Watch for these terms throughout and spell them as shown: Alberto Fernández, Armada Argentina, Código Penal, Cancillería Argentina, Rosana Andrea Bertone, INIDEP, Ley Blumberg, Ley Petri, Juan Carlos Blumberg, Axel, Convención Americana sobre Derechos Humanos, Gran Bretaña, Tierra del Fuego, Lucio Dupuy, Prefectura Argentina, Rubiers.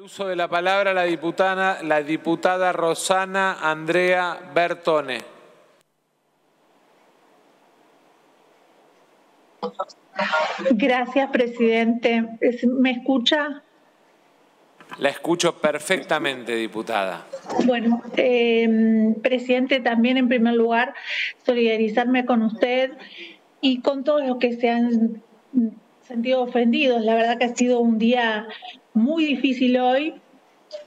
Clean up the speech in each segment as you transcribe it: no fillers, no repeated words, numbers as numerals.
El uso de la palabra la diputada Rosana Andrea Bertone. Gracias, presidente. ¿Me escucha? La escucho perfectamente, diputada. Bueno, presidente, también en primer lugar solidarizarme con usted y con todos los que se han sentido ofendidos. La verdad que ha sido un día muy difícil hoy,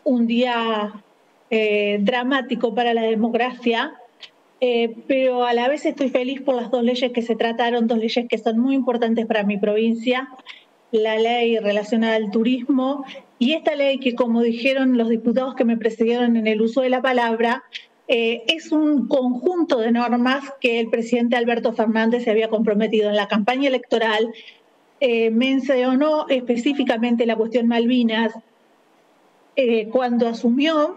un día dramático para la democracia, pero a la vez estoy feliz por las dos leyes que se trataron, dos leyes que son muy importantes para mi provincia, la ley relacionada al turismo y esta ley que, como dijeron los diputados que me precedieron en el uso de la palabra, es un conjunto de normas que el presidente Alberto Fernández se había comprometido en la campaña electoral. Mencionó específicamente la cuestión Malvinas cuando asumió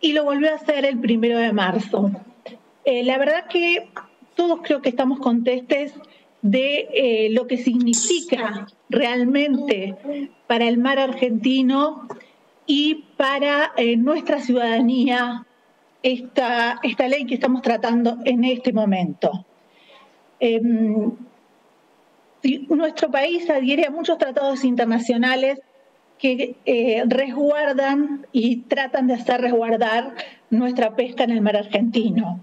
y lo volvió a hacer el 1 de marzo. La verdad que todos creo que estamos contestes de lo que significa realmente para el mar argentino y para nuestra ciudadanía esta ley que estamos tratando en este momento. Nuestro país adhiere a muchos tratados internacionales que resguardan y tratan de hacer resguardar nuestra pesca en el mar argentino.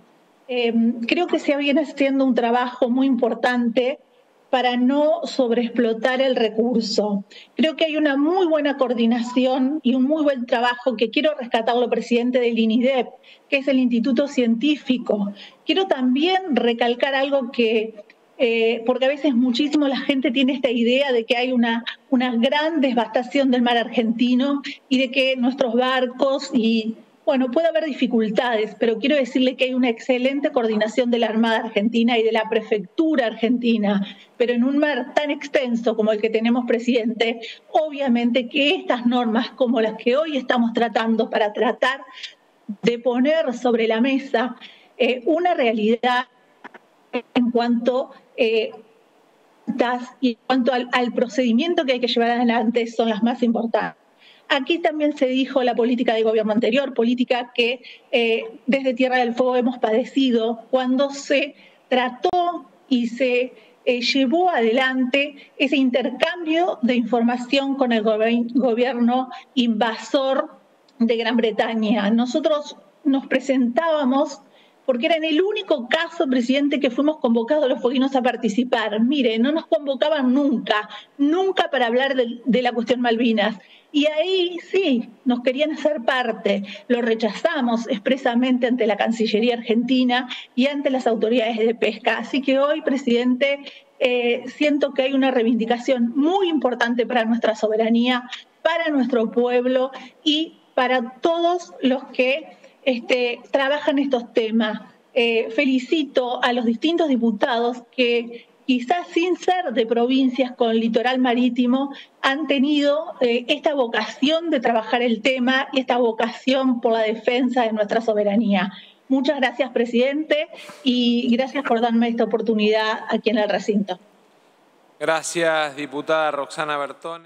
Creo que se viene haciendo un trabajo muy importante para no sobreexplotar el recurso. Creo que hay una muy buena coordinación y un muy buen trabajo que quiero rescatarlo, presidente, del INIDEP, que es el Instituto Científico. Quiero también recalcar algo que... porque a veces muchísimo la gente tiene esta idea de que hay una gran devastación del mar argentino y de que nuestros barcos y, bueno, puede haber dificultades, pero quiero decirle que hay una excelente coordinación de la Armada Argentina y de la Prefectura Argentina, pero en un mar tan extenso como el que tenemos, presidente, obviamente que estas normas como las que hoy estamos tratando para tratar de poner sobre la mesa una realidad en cuanto al procedimiento que hay que llevar adelante son las más importantes. Aquí también se dijo la política de gobierno anterior, política que desde Tierra del Fuego hemos padecido cuando se trató y se llevó adelante ese intercambio de información con el gobierno invasor de Gran Bretaña. Nosotros nos presentábamos porque era en el único caso, presidente, que fuimos convocados los fueguinos a participar. Mire, no nos convocaban nunca para hablar de la cuestión Malvinas. Y ahí sí, nos querían hacer parte. Lo rechazamos expresamente ante la Cancillería Argentina y ante las autoridades de pesca. Así que hoy, presidente, siento que hay una reivindicación muy importante para nuestra soberanía, para nuestro pueblo y para todos los que... trabajan estos temas. Felicito a los distintos diputados que quizás sin ser de provincias con litoral marítimo han tenido esta vocación de trabajar el tema y esta vocación por la defensa de nuestra soberanía. Muchas gracias, presidente, y gracias por darme esta oportunidad aquí en el recinto. Gracias, diputada Rosana Bertone.